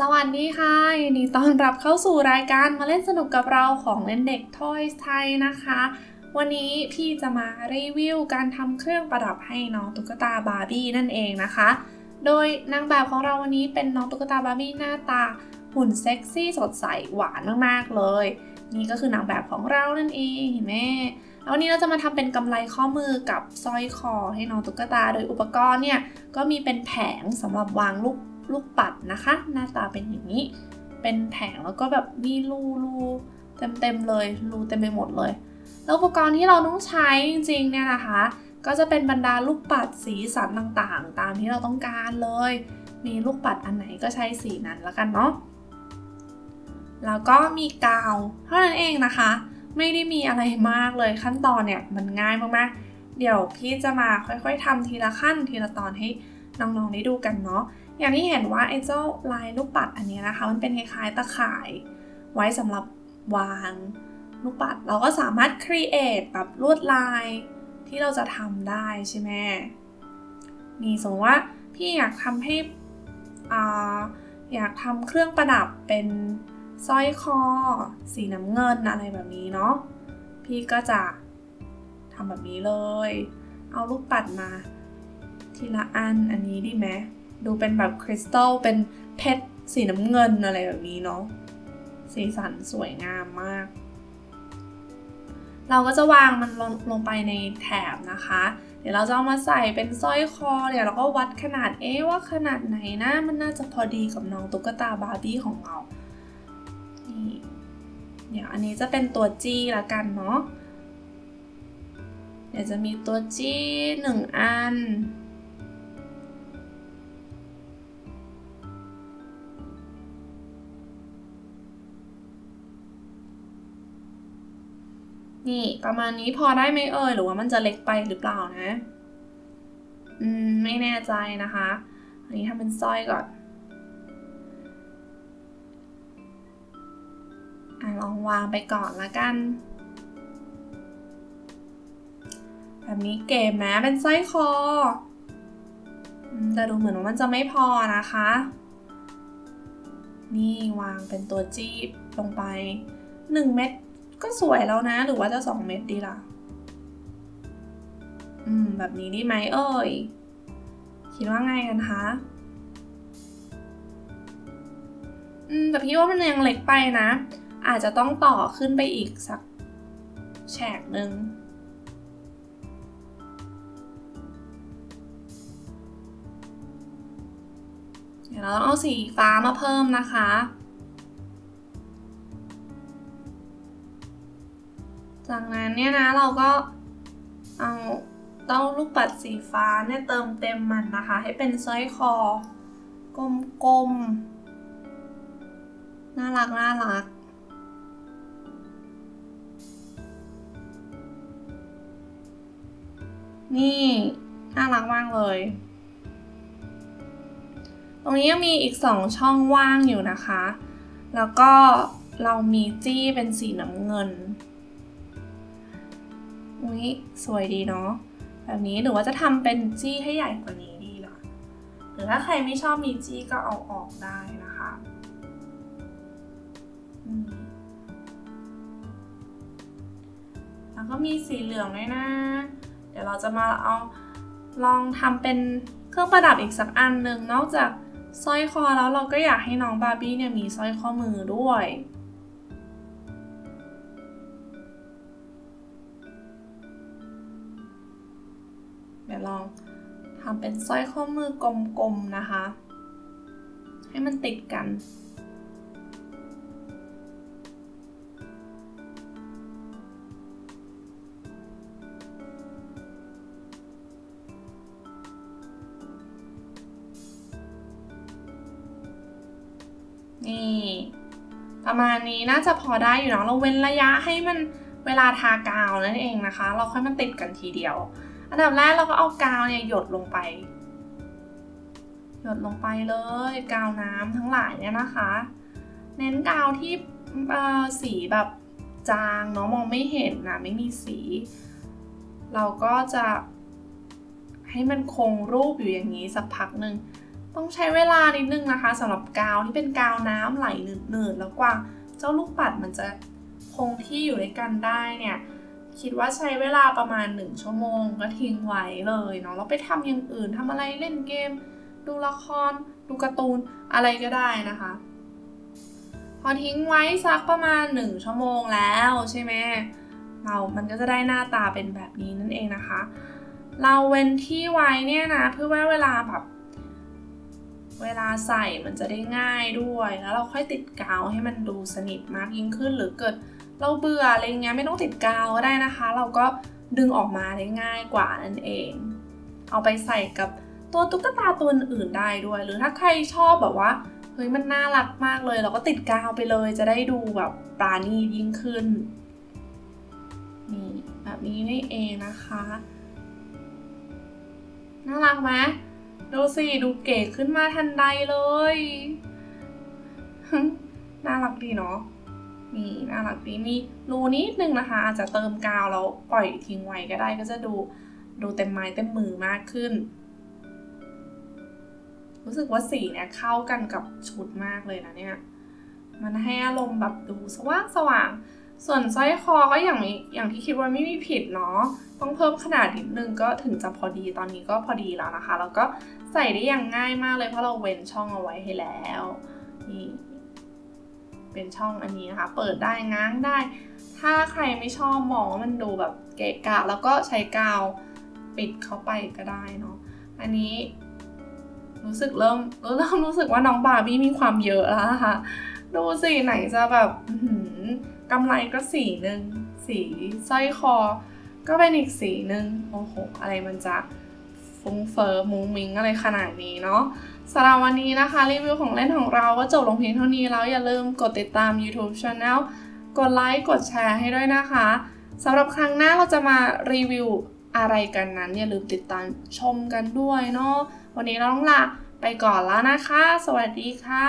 สวัสดีค่ะยินดีต้อนรับเข้าสู่รายการมาเล่นสนุกกับเราของเล่นเด็ก Toys ไทยนะคะวันนี้พี่จะมารีวิวการทำเครื่องประดับให้น้องตุ๊กตาบาร์บี้นั่นเองนะคะโดยนางแบบของเราวันนี้เป็นน้องตุ๊กตาบาร์บี้หน้าตาหุ่นเซ็กซี่สดใสหวานมากๆเลยนี่ก็คือนางแบบของเรานั่นเองเห็นไหมแล้ววันนี้เราจะมาทำเป็นกำไรข้อมือกับสร้อยคอให้น้องตุ๊กตาโดยอุปกรณ์เนี่ยก็มีเป็นแผงสำหรับวางลูกปัดนะคะหน้าตาเป็นอย่างนี้เป็นแผงแล้วก็แบบมีรูเต็มเลยรูเต็มไปหมดเลยแล้วอุปกรณ์ที่เราต้องใช้จริงๆเนี่ยนะคะก็จะเป็นบรรดาลูกปัดสีสันต่างๆตามที่เราต้องการเลยมีลูกปัดอันไหนก็ใช้สีนั้นแล้วกันเนาะแล้วก็มีกาวเท่านั้นเองนะคะไม่ได้มีอะไรมากเลยขั้นตอนเนี่ยมันง่ายมากๆเดี๋ยวพี่จะมาค่อยๆทำทีละขั้นทีละตอนให้น้องๆได้ดูกันเนาะอย่างที่เห็นว่าไอ้เจ้าลายลูกปัดอันนี้นะคะมันเป็นคล้ายๆตะข่ายไว้สำหรับวางลูกปัดเราก็สามารถ create แบบลวดลายที่เราจะทำได้ใช่ไหมนี่สมมติว่าพี่อยากทำให้อยากทำเครื่องประดับเป็นสร้อยคอสีน้ำเงินอะไรแบบนี้เนาะพี่ก็จะทำแบบนี้เลยเอาลูกปัดมาทีละอันอันนี้ดีไหมดูเป็นแบบคริสตัลเป็นเพชรสีน้ำเงินอะไรแบบนี้เนาะสีสันสวยงามมากเราก็จะวางมันลงไปในแถบนะคะเดี๋ยวเราจะเอามาใส่เป็นสร้อยคอเดี๋ยวเราก็วัดขนาดว่าขนาดไหนนะมันน่าจะพอดีกับน้องตุ๊กตาบาร์บี้ของเรานี่เดี๋ยวอันนี้จะเป็นตัว G ละกันเนาะเดี๋ยวจะมีตัว G 1 อันนี่ประมาณนี้พอได้ไหมหรือว่ามันจะเล็กไปหรือเปล่านะไม่แน่ใจนะคะอันนี้ทำเป็นสร้อยก่อนลองวางไปก่อนละกันแบบนี้เก๋ไหมเป็นสร้อยคอแต่ดูเหมือนว่ามันจะไม่พอนะคะนี่วางเป็นตัวจี้ลงไป1เม็ดก็สวยแล้วนะหรือว่าจะ2เม็ดดีล่ะแบบนี้ได้ไหมคิดว่าไงกันคะแต่พี่ว่ามันยังเล็กไปนะอาจจะต้องต่อขึ้นไปอีกสักแฉกหนึ่งเดี๋ยวเราต้องเอาสีฟ้ามาเพิ่มนะคะจากนั้นเนี่ยนะเราก็เอาเต้าลูกปัดสีฟ้าเนี่ยเติมเต็มมันนะคะให้เป็นสร้อยคอกลมๆน่ารักน่ารักนี่น่ารักมากเลยตรงนี้ยังมีอีก2ช่องว่างอยู่นะคะแล้วก็เรามีจี้เป็นสีน้ำเงินอุ้ยสวยดีเนาะแบบนี้หรือว่าจะทำเป็นจี้ให้ใหญ่กว่านี้ดีล่ะหรือถ้าใครไม่ชอบมีจี้ก็เอาออกได้นะคะแล้วก็มีสีเหลืองด้วยนะเดี๋ยวเราจะมาเอาลองทำเป็นเครื่องประดับอีกสักอันหนึ่งนอกจากสร้อยคอแล้วเราก็อยากให้น้องบาร์บี้เนี่ยมีสร้อยข้อมือด้วยเดี๋ยวลองทำเป็นสร้อยข้อมือกลมๆนะคะให้มันติดกันนี่ประมาณนี้น่าจะพอได้อยู่เนาะเราเว้นระยะให้มันเวลาทากาวนั่นเองนะคะเราค่อยมาติดกันทีเดียวอันดับแรกเราก็เอากาวเนี่ยหยดลงไปเลยกาวน้ำทั้งหลายเนี่ยนะคะเน้นกาวที่สีแบบจางเนาะมองไม่เห็นนะไม่มีสีเราก็จะให้มันคงรูปอยู่อย่างนี้สักพักหนึ่ง ต้องใช้เวลานิดนึงนะคะสำหรับกาวที่เป็นกาวน้ำไหลหนืดๆแล้วกว่าเจ้าลูกปัดมันจะคงที่อยู่ด้วยกันได้เนี่ยคิดว่าใช้เวลาประมาณ1ชั่วโมงก็ทิ้งไว้เลยเนาะเราไปทำอย่างอื่นทำอะไรเล่นเกมดูละครดูการ์ตูนอะไรก็ได้นะคะพอทิ้งไว้สักประมาณ1ชั่วโมงแล้วใช่ไหมมันก็จะได้หน้าตาเป็นแบบนี้นั่นเองนะคะเราเว้นที่ไว้เนี่ยนะเพื่อว่าเวลาใส่มันจะได้ง่ายด้วยแล้วเราค่อยติดกาวให้มันดูสนิทมากยิ่งขึ้นหรือเกิดเราเบื่ออะไรเงี้ยไม่ต้องติดกาวก็ได้นะคะเราก็ดึงออกมาได้ง่ายกว่านั่นเองเอาไปใส่กับตัวตุ๊กตาตัวอื่นได้ด้วยหรือถ้าใครชอบแบบว่าเฮ้ยมันน่ารักมากเลยเราก็ติดกาวไปเลยจะได้ดูแบบปราณีตยิ่งขึ้นนี่แบบนี้นี่เองนะคะน่ารักไหมดูสิดูเก๋ขึ้นมาทันใดเลยน่ารักดีเนาะนี่น่ารักดีมีรูนิดนึงนะคะอาจจะเติมกาวแล้วปล่อยทิ้งไว้ก็ได้ก็จะดูเต็มไม้เต็มมือมากขึ้นรู้สึกว่าสีเนี่ยเข้ากันกับชุดมากเลยนะเนี่ยมันให้อารมณ์แบบดูสว่างสว่างส่วนสร้อยคอก็อย่างที่คิดว่าไม่มีผิดเนาะต้องเพิ่มขนาดนิดนึงก็ถึงจะพอดีตอนนี้ก็พอดีแล้วนะคะแล้วก็ใส่ได้อย่างง่ายมากเลยเพราะเราเว้นช่องเอาไว้ให้แล้วนี่เป็นช่องอันนี้นะคะเปิดได้ง้างได้ถ้าใครไม่ชอบมองว่ามันดูแบบเกะกะแล้วก็ใช้กาวปิดเข้าไปก็ได้เนาะอันนี้รู้สึกเริ่มรู้สึกว่าน้องบาร์บี้มีความเยอะแล้วนะคะดูสิไหนจะแบบกำไลก็สีหนึ่งสีสร้อยคอก็เป็นอีกสีหนึ่งโอ้โหอะไรมันจะฟุ้งเฟ้อมุ้งมิ้งอะไรขนาดนี้เนาะสำหรับวันนี้นะคะรีวิวของเล่นของเราก็จบลงเพียงเท่านี้แล้วอย่าลืมกดติดตาม YouTube Channel กดไลค์กดแชร์ให้ด้วยนะคะสำหรับครั้งหน้าเราจะมารีวิวอะไรกันนั้นอย่าลืมติดตามชมกันด้วยเนาะวันนี้เราต้องลาไปก่อนแล้วนะคะสวัสดีค่ะ